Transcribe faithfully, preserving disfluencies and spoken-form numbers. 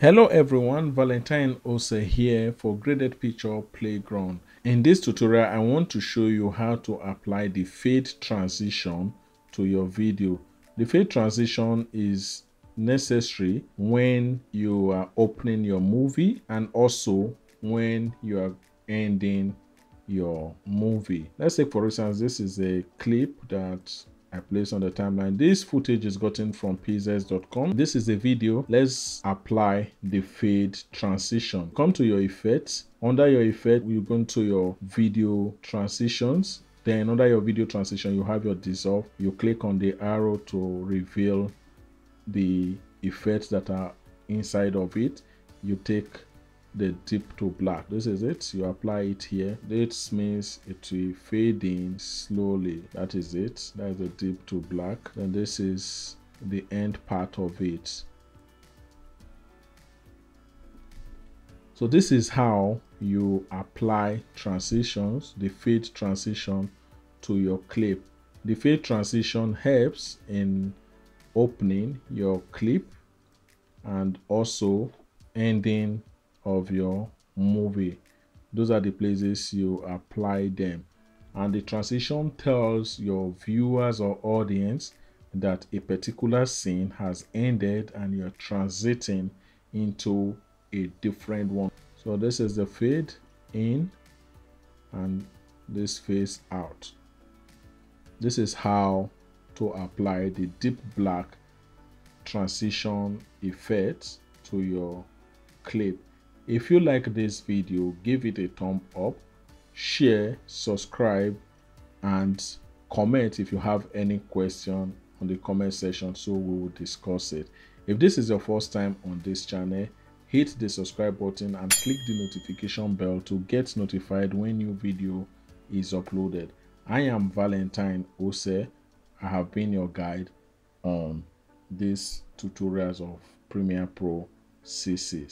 Hello everyone, Valentine Ose here for Graded Picture Playground. In this tutorial, I want to show you how to apply the fade transition to your video. The fade transition is necessary when you are opening your movie and also when you are ending your movie. Let's say, for instance, this is a clip that I placed on the timeline. This footage is gotten from pexels dot com. This is a video. Let's apply the fade transition. Come to your effects. Under your effect, you go into your video transitions. Then under your video transition, you have your dissolve. You click on the arrow to reveal the effects that are inside of it. You take the dip to black. This is it. You apply it here. This means it will fade in slowly. That is it. That is the dip to black. And this is the end part of it. So this is how you apply transitions, the fade transition to your clip. The fade transition helps in opening your clip and also ending of your movie. Those are the places you apply them, and the transition tells your viewers or audience that a particular scene has ended and you're transiting into a different one. So this is the fade in and this fades out. This is how to apply the deep black transition effect to your clip. If you like this video, give it a thumb up, share, subscribe, and comment if you have any question on the comment section so we will discuss it. If this is your first time on this channel, hit the subscribe button and click the notification bell to get notified when new video is uploaded. I am Valentine Ose. I have been your guide on these tutorials of Premiere Pro C C.